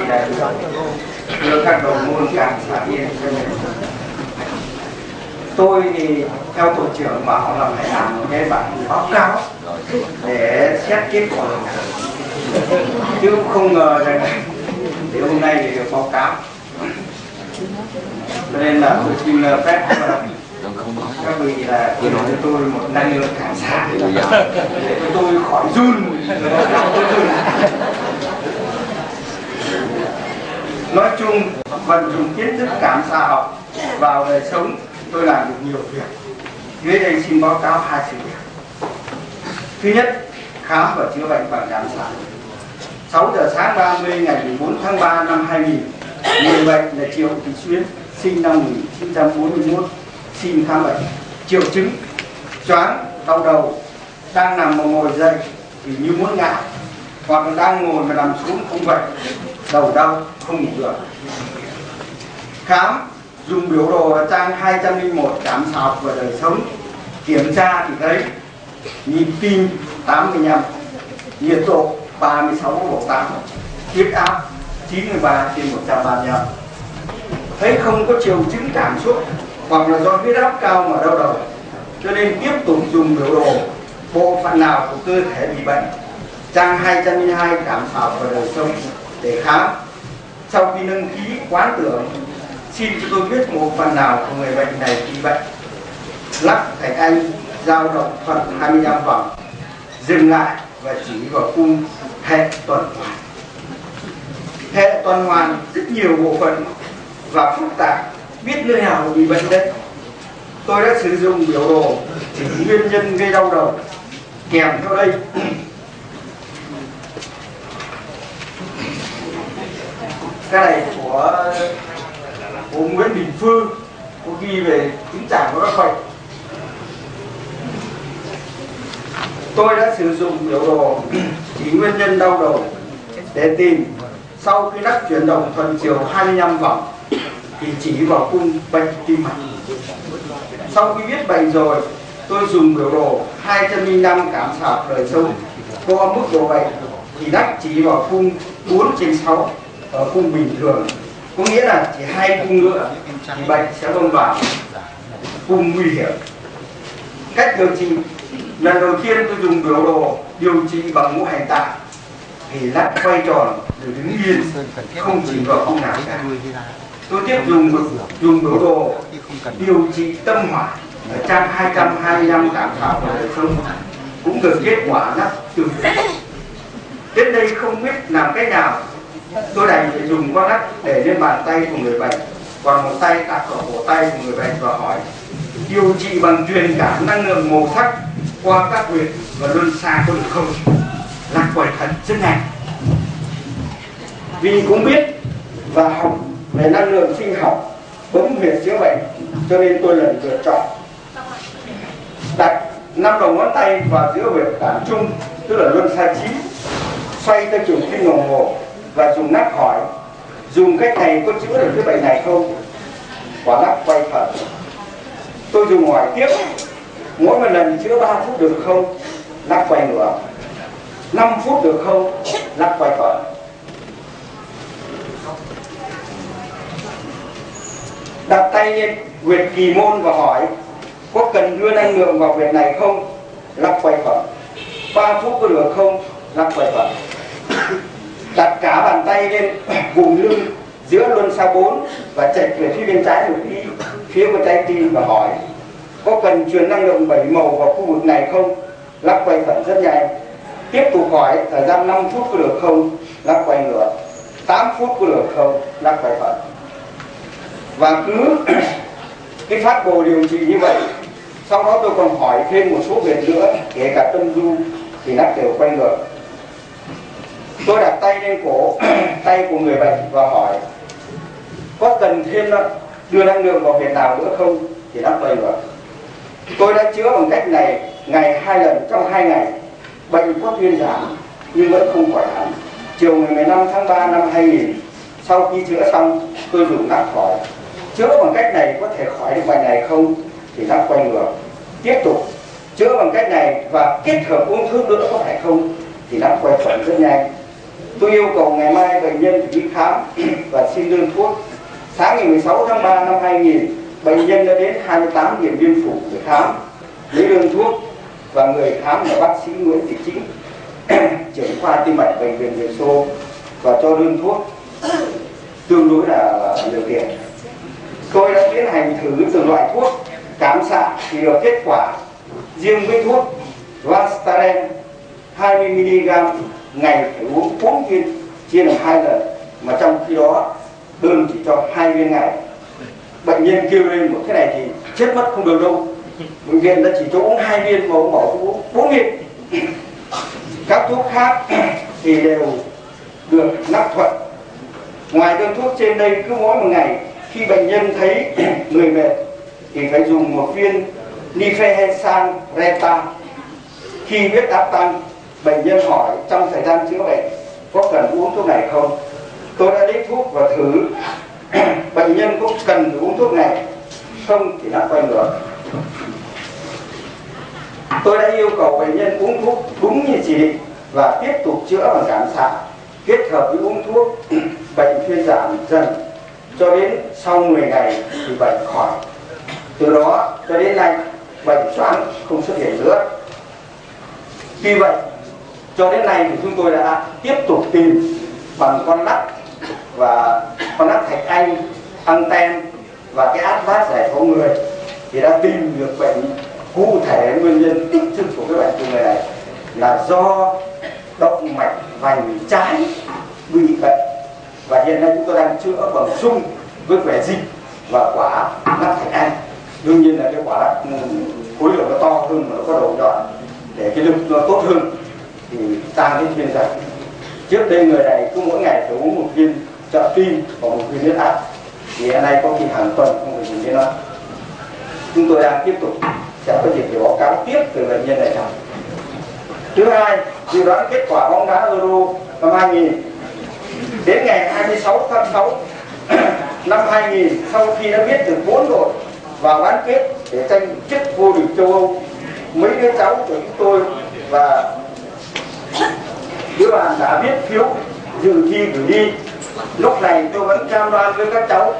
thì là đưa các đầu môn cảm xạ điện cho mình. Tôi thì theo tổ trưởng bảo là phải làm một cái bản báo cáo để xét kết quả, chứ không ngờ rằng đến hôm nay thì được báo cáo. Cho nên là tôi xin phép các vị là gửi cho tôi một năng lượng cảm xạ để tôi khỏi run. Nói chung vận dụng kiến thức cảm xạ học vào đời sống, tôi làm được nhiều việc. Dưới đây xin báo cáo hai sự việc. Thứ nhất, khám và chữa bệnh bằng cảm xạ. 6 giờ sáng 30 ngày 14 tháng 3 năm 2000, người bệnh là Triệu Thị Tuyến, sinh năm 1941, xin khám bệnh. Triệu chứng: choáng, đau đầu, đang nằm mà ngồi dậy thì như muốn ngã, hoặc là đang ngồi mà nằm xuống không vậy, đầu đau, không ngủ được. Khám dùng biểu đồ ở trang 201 Cảm xạ học và đời sống, kiểm tra thì thấy nhịp tim 85, nhiệt độ 36/8, huyết áp 93/135. Thấy không có triệu chứng cảm xúc hoặc là do huyết áp cao mà đau đầu, cho nên tiếp tục dùng biểu đồ bộ phận nào của cơ thể bị bệnh, trang 202 Cảm xạ học và đời sống để khám. Sau khi nâng khí quán tưởng, xin cho tôi biết một phần nào của người bệnh này bị bệnh. Lắc Thạch Anh dao động thuật 25 vòng, dừng lại và chỉ vào cung hệ tuần hoàn. Hệ tuần hoàn rất nhiều bộ phận và phức tạp, biết nơi nào bị bệnh đấy. Tôi đã sử dụng biểu đồ chỉ nguyên nhân gây đau đầu, kèm theo đây cái này của ông Nguyễn Bình Phương, có ghi về chứng trạng của các bệnh. Tôi đã sử dụng biểu đồ chỉ nguyên nhân đau đầu để tìm. Sau khi lắc chuyển động thuận chiều 25 vòng thì chỉ vào cung bệnh tim mạch. Sau khi biết bệnh rồi, tôi dùng biểu đồ 205 Cảm xạ học đời sống, có mức độ bệnh thì lắc chỉ vào cung 4/6 ở cung bình thường, có nghĩa là chỉ 2 cung nữa thì bệnh sẽ bơm vào cung nguy hiểm. Cách điều trị: lần đầu tiên tôi dùng biểu đồ điều trị bằng ngũ hành tạng thì lắc quay tròn rồi đứng yên, không chỉ vào cung nào cả. Tôi tiếp dùng biểu đồ điều trị tâm hỏa ở trang 225 Cảm xạ học và đời sống, cũng được kết quả lắc tương tự. Đến đây không biết làm cách nào, tôi đành phải dùng con lắc để lên bàn tay của người bệnh, còn một tay đặt vào cổ tay của người bệnh và hỏi: điều trị bằng truyền cảm năng lượng màu sắc qua các huyệt và luân xa có được không? Lắc quay thật rất nhanh. Vì cũng biết và học về năng lượng sinh học, bấm huyệt chữa bệnh, cho nên tôi lần lượt chọn đặt 5 đầu ngón tay vào giữa huyệt cảm trung, tức là luân xa 9, xoay theo chiều kim đồng hồ và dùng nắp hỏi: dùng cách này có chữa được cái bệnh này không? Quả nắp quay thật. Tôi dùng hỏi tiếp: mỗi một lần chữa 3 phút được không? Nắp quay ngược. 5 phút được không? Nắp quay thật. Đặt tay lên huyệt kỳ môn và hỏi: có cần đưa năng lượng vào huyệt này không? Nắp quay thật. 3 phút có được không? Nắp quay thật. Đặt cả bàn tay lên vùng lưng giữa luân xa 4 và chạy về phía bên trái một đi phía bên trái tim và hỏi: có cần truyền năng lượng 7 màu vào khu vực này không? Lắc quay phẳng rất nhanh. Tiếp tục hỏi thời gian 5 phút có được không? Lắc quay ngược. 8 phút có được không? Lắc quay phẳng. Và cứ cái phát đồ điều trị như vậy. Sau đó tôi còn hỏi thêm một số việc nữa, kể cả tâm du thì lắc đều quay ngược. Tôi đặt tay lên cổ tay của người bệnh và hỏi: có cần thêm đưa năng lượng vào huyệt nào nữa không? Thì đáp quay ngược. Tôi đã chữa bằng cách này ngày 2 lần trong 2 ngày. Bệnh có thuyên giảm nhưng vẫn không khỏi hẳn. Chiều ngày 15 tháng 3 năm 2000, sau khi chữa xong, tôi dùng nắp hỏi: chữa bằng cách này có thể khỏi được bệnh này không? Thì đáp quay ngược. Tiếp tục chữa bằng cách này và kết hợp uống thuốc nữa có phải không? Thì đáp quay phẳng rất nhanh. Tôi yêu cầu ngày mai bệnh nhân phải đi khám và xin đơn thuốc. Sáng ngày 16 tháng 3 năm 2000, bệnh nhân đã đến 28 điểm Biên Phủ để khám, lấy đơn thuốc, và người khám là bác sĩ Nguyễn Thị Chính, trưởng khoa tim mạch bệnh viện Việt Xô, và cho đơn thuốc tương đối là nhiều tiền. Tôi đã tiến hành thử từng loại thuốc cảm xạ thì được kết quả riêng với thuốc Vastaren 20mg ngày phải uống 4 viên chia làm 2 lần, mà trong khi đó đơn chỉ cho 2 viên ngày. Bệnh nhân kêu lên một cái này thì chết mất không được đâu, bệnh viện đã chỉ cho uống 2 viên mà ông bảo uống 4 viên. Các thuốc khác thì đều được nắp thuận. Ngoài đơn thuốc trên đây, cứ mỗi một ngày khi bệnh nhân thấy người mệt thì phải dùng một viên nifehesan reta. Khi huyết áp tăng, bệnh nhân hỏi trong thời gian chữa bệnh có cần uống thuốc này không. Tôi đã lấy thuốc và thử. Bệnh nhân cũng cần phải uống thuốc này, không thì đã quay ngược. Tôi đã yêu cầu bệnh nhân uống thuốc đúng như chỉ định và tiếp tục chữa bằng cảm xạ kết hợp với uống thuốc. Bệnh thuyên giảm dần cho đến sau 10 ngày thì bệnh khỏi. Từ đó cho đến nay bệnh choáng không xuất hiện nữa. Tuy vậy cho đến nay thì chúng tôi đã tiếp tục tìm bằng con lắc và con lắc thạch anh, anten và cái áp phát giải phóng người thì đã tìm được bệnh cụ thể. Nguyên nhân đích thực của cái bệnh của người này là do động mạch vành trái bị bệnh, và hiện nay chúng tôi đang chữa bằng sung với vẻ dịch và quả lắc thạch anh. Đương nhiên là cái quả lắc khối lượng nó to hơn, nó có đầu nhọn để cái lực nó tốt hơn thì sang cái viên giải. Trước đây người này cứ mỗi ngày phải uống một viên trợ tim và một viên huyết áp, thì hiện nay có khi hàng tuần không phải dùng viên đó. Chúng tôi đang tiếp tục sẽ có dịp để báo cáo tiếp từ bệnh nhân này trong. Thứ hai, dự đoán kết quả bóng đá Euro năm 2000. Đến ngày 26 tháng 6 năm 2000, sau khi đã biết được 4 đội vào bán kết để tranh chức vô địch châu Âu, mấy đứa cháu của chúng tôi và đứa bạn đã viết phiếu dự thi gửi đi. Lúc này tôi vẫn cam đoan với các cháu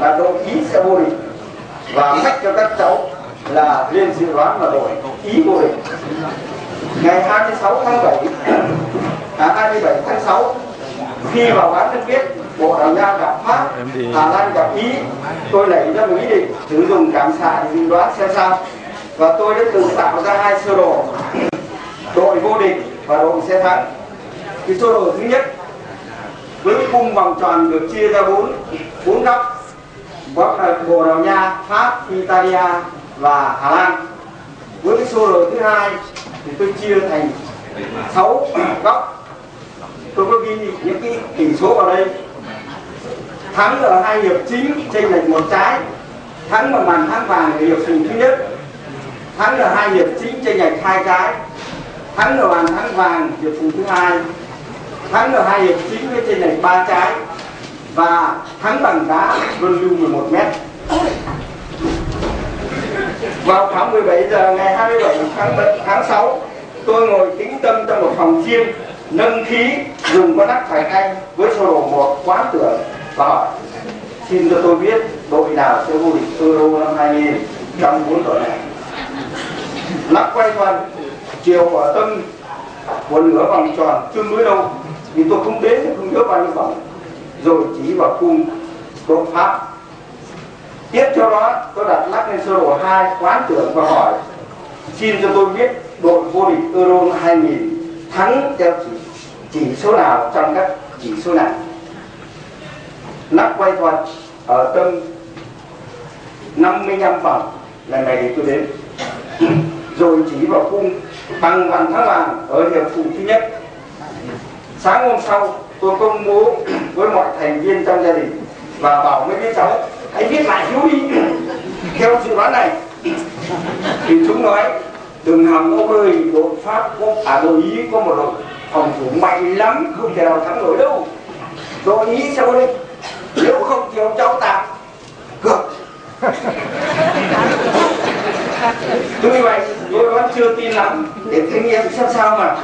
là đội Ý sẽ vô địch và mách cho các cháu là lên dự đoán là đội Ý vô địch. Ngày 27 tháng 6 khi vào bán kết biết Bồ Đào Nha gặp Pháp, Hà Lan gặp Ý, tôi nảy ra một ý định sử dụng cảm xạ dự đoán xem sao, và tôi đã tự tạo ra 2 sơ đồ đội vô địch và đội sẽ thắng. Thì sơ đồ thứ nhất với khung vòng tròn được chia ra 4 góc, góc là Bồ Đào Nha, Pháp, Italia và Hà Lan. Với cái sơ đồ thứ hai thì tôi chia thành 6 góc. Tôi có ghi những cái tỷ số vào đây. Thắng ở 2 hiệp chính chênh lệch 1 trái, thắng bằng bàn thắng vàng ở hiệp thứ nhất, thắng ở 2 hiệp chính chênh lệch 2 trái, thắng ở bàn thắng vàng hiệp thứ hai, thắng ở 2 hiệp chính với trên này 3 trái, và thắng bằng đá luân lưu 11 m. Vào khoảng 17 giờ ngày 27 tháng 6, tôi ngồi tĩnh tâm trong một phòng riêng, nâng khí dùng con nắp phải canh với sơ đồ 1 quán tưởng và hỏi xin cho tôi biết đội nào sẽ vô địch Euro năm 2000 trong 4 đội này. Lắc quay toàn chiều ở tâm của nửa vòng tròn tương đối đâu, thì tôi không đến không nhớ bao nhiêu vòng, rồi chỉ vào khung đội Pháp. Tiếp theo đó tôi đặt lắc lên sơ đồ 2 quán tưởng và hỏi xin cho tôi biết đội vô địch Euro 2000 thắng theo chỉ số nào trong các chỉ số này. Lắc quay thuật ở tâm 55 vòng lần này thì tôi đến, rồi chỉ vào khung bằng bàn thắng vàng ở hiệp phụ thứ nhất. Sáng hôm sau tôi công bố với mọi thành viên trong gia đình và bảo mấy đứa cháu hãy viết lại phiếu đi theo dự đoán này. Thì chúng nói đừng hòng ông ơi, đội Pháp đội Ý có một đội phòng thủ mạnh lắm, không thể nào thắng nổi đâu, đội Ý sẽ vô địch, nếu không thì ông cháu tạm cược. Tuy vậy tôi vẫn chưa tin lắm để kinh nghiệm xem sao mà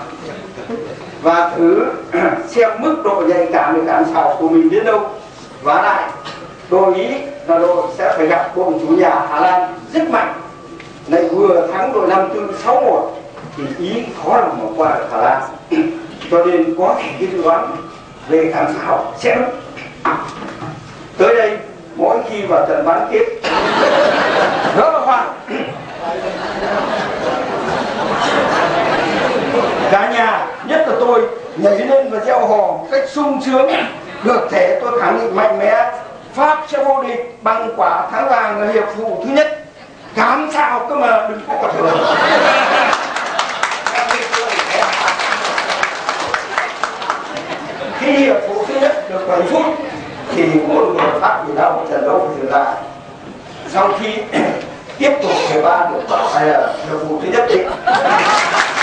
và thứ xem mức độ nhạy cảm về cảm xạ của mình đến đâu. Và lại đội Ý là đội sẽ phải gặp đội chủ nhà Hà Lan rất mạnh, lại vừa thắng đội Nam Tư 6-1 thì Ý khó lòng bỏ qua được Hà Lan. Cho nên có thể cái dự đoán về cảm xạ học sẽ đúng. Tới đây mỗi khi vào trận bán kết đó là Hoàng cả nhà, nhất là tôi nhảy lên và gieo hò một cách sung sướng. Được thể tôi khẳng định mạnh mẽ Pháp sẽ vô địch bằng quả thắng vàng ở hiệp phụ thứ nhất. Cảm xạ học cơ mà, đừng có thừa. Khi hiệp phụ thứ nhất được 7 phút thì một người Pháp bị đau trận đấu trở lại. Sau khi tiếp tục 13 được bảo hay là hiệp phụ thứ nhất định.